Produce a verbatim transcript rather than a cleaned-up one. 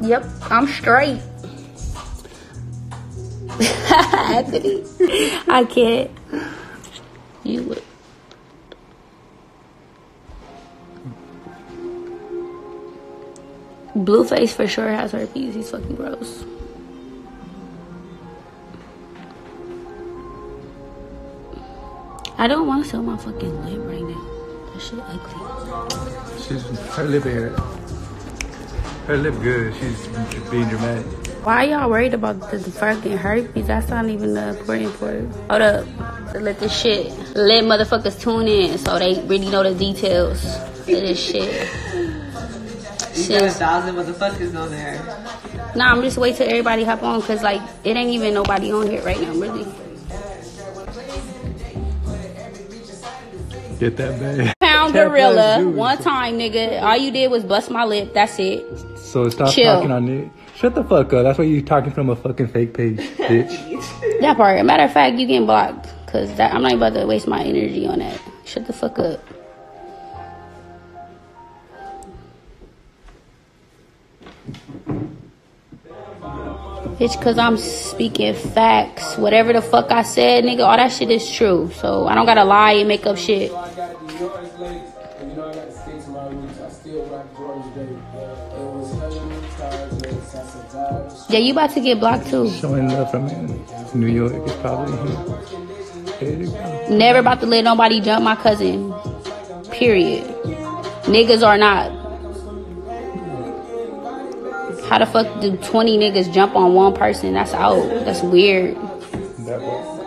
Yep, I'm straight. Anthony, I can't. You look. Blueface for sure has herpes. He's fucking gross. I don't want to show my fucking lip right now. That shit ugly. She's, her lip here. Her lip good. She's being dramatic. Why y'all worried about the, the fucking herpes? That's not even the important part. Hold up. Let this shit. Let motherfuckers tune in so they really know the details of this shit. You got a thousand motherfuckers on there. Nah, I'm just waiting till everybody hop on, cause like it ain't even nobody on here right now, really. Get that bad. Pound Gorilla one time, nigga. All you did was bust my lip. That's it. So stop Chill. talking on it. Shut the fuck up. That's why you talking from a fucking fake page, bitch. That part. Matter of fact, you getting blocked, cause that, I'm not about to waste my energy on that. Shut the fuck up. It's cause I'm speaking facts. Whatever the fuck I said, nigga, all that shit is true. So I don't gotta lie and make up shit. Yeah, you about to get blocked too. Showing love from New York is probably here. Never about to let nobody jump my cousin. Period. Niggas are not. How the fuck do twenty niggas jump on one person? That's out. That's weird. That